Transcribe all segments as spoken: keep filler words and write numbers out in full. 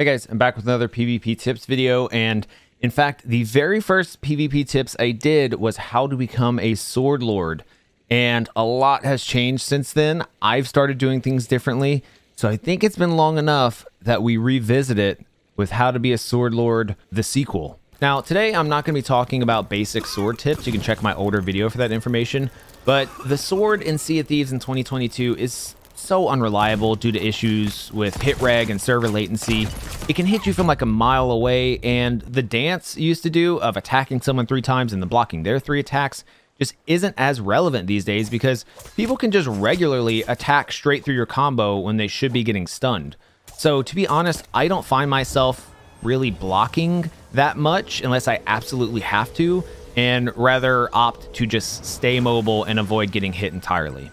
Hey guys, I'm back with another PvP tips video, and in fact the very first PvP tips I did was how to become a sword lord, and a lot has changed since then. I've started doing things differently, so I think it's been long enough that we revisit it with how to be a sword lord, the sequel. Now today I'm not going to be talking about basic sword tips. You can check my older video for that information, but the sword in Sea of Thieves in twenty twenty-two is so unreliable due to issues with hitreg and server latency. It can hit you from like a mile away, and the dance you used to do of attacking someone three times and then blocking their three attacks just isn't as relevant these days because people can just regularly attack straight through your combo when they should be getting stunned. So to be honest, I don't find myself really blocking that much unless I absolutely have to, and rather opt to just stay mobile and avoid getting hit entirely.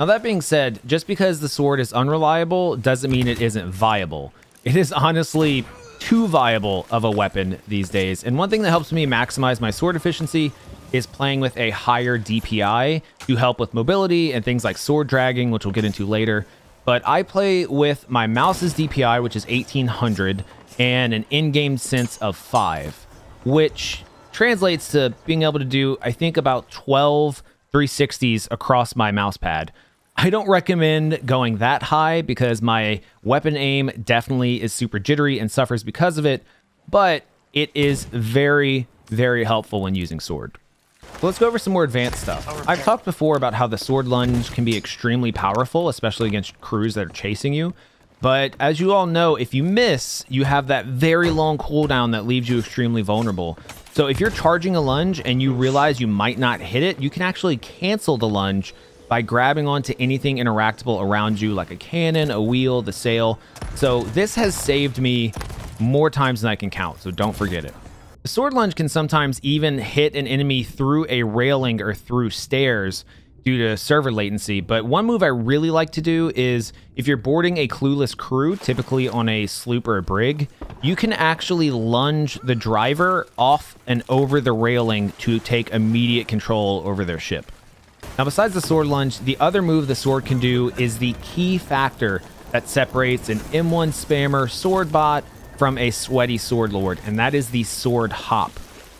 Now that being said, just because the sword is unreliable doesn't mean it isn't viable. It is honestly too viable of a weapon these days, and one thing that helps me maximize my sword efficiency is playing with a higher D P I to help with mobility and things like sword dragging, which we'll get into later. But I play with my mouse's D P I, which is eighteen hundred, and an in-game sense of five, which translates to being able to do, I think, about twelve three sixties across my mouse pad. I don't recommend going that high because my weapon aim definitely is super jittery and suffers because of it, but it is very, very helpful when using sword. So let's go over some more advanced stuff. I've talked before about how the sword lunge can be extremely powerful, especially against crews that are chasing you. But as you all know, if you miss, you have that very long cooldown that leaves you extremely vulnerable. So if you're charging a lunge and you realize you might not hit it, you can actually cancel the lunge by grabbing onto anything interactable around you, like a cannon, a wheel, the sail. So this has saved me more times than I can count, so don't forget it. The sword lunge can sometimes even hit an enemy through a railing or through stairs due to server latency. But one move I really like to do is if you're boarding a clueless crew, typically on a sloop or a brig, you can actually lunge the driver off and over the railing to take immediate control over their ship. Now, besides the sword lunge, the other move the sword can do is the key factor that separates an M one spammer sword bot from a sweaty sword lord, and that is the sword hop,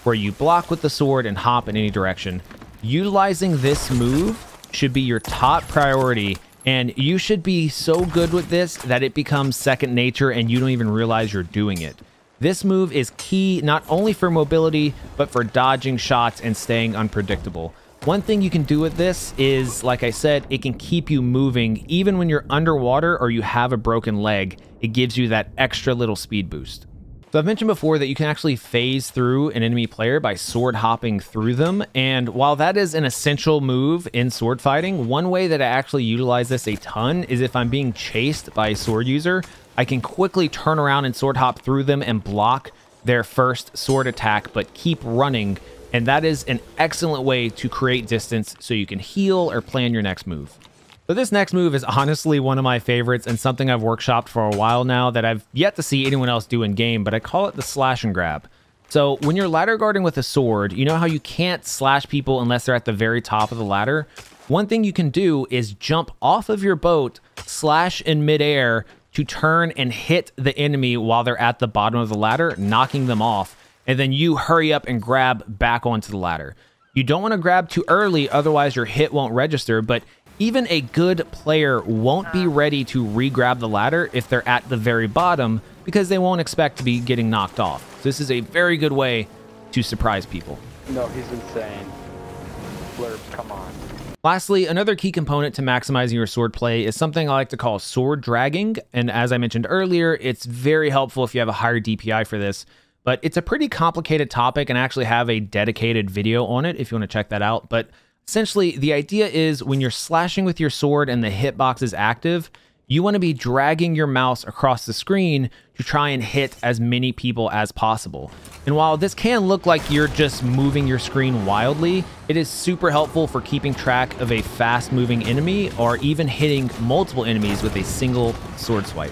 where you block with the sword and hop in any direction. Utilizing this move should be your top priority, and you should be so good with this that it becomes second nature and you don't even realize you're doing it. This move is key not only for mobility, but for dodging shots and staying unpredictable. One thing you can do with this is, like I said, it can keep you moving even when you're underwater or you have a broken leg. It gives you that extra little speed boost. So I've mentioned before that you can actually phase through an enemy player by sword hopping through them. And while that is an essential move in sword fighting, one way that I actually utilize this a ton is if I'm being chased by a sword user, I can quickly turn around and sword hop through them and block their first sword attack, but keep running. And that is an excellent way to create distance so you can heal or plan your next move. So this next move is honestly one of my favorites and something I've workshopped for a while now that I've yet to see anyone else do in game, but I call it the slash and grab. So when you're ladder guarding with a sword, you know how you can't slash people unless they're at the very top of the ladder? One thing you can do is jump off of your boat, slash in midair to turn and hit the enemy while they're at the bottom of the ladder, knocking them off, and then you hurry up and grab back onto the ladder. You don't want to grab too early, otherwise your hit won't register, but even a good player won't be ready to re-grab the ladder if they're at the very bottom because they won't expect to be getting knocked off. So this is a very good way to surprise people. No, he's insane. Blurbs, come on. Lastly, another key component to maximizing your sword play is something I like to call sword dragging. And as I mentioned earlier, it's very helpful if you have a higher D P I for this. But it's a pretty complicated topic, and I actually have a dedicated video on it if you want to check that out. But essentially, the idea is when you're slashing with your sword and the hitbox is active, you want to be dragging your mouse across the screen to try and hit as many people as possible. And while this can look like you're just moving your screen wildly, it is super helpful for keeping track of a fast-moving enemy or even hitting multiple enemies with a single sword swipe.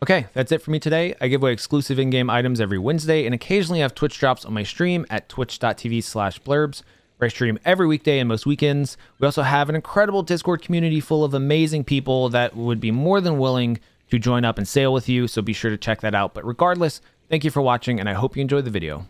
Okay, that's it for me today. I give away exclusive in-game items every Wednesday, and occasionally I have Twitch drops on my stream at twitch dot t v slash blurbs, where I stream every weekday and most weekends. We also have an incredible Discord community full of amazing people that would be more than willing to join up and sail with you, so be sure to check that out. But regardless, thank you for watching, and I hope you enjoyed the video.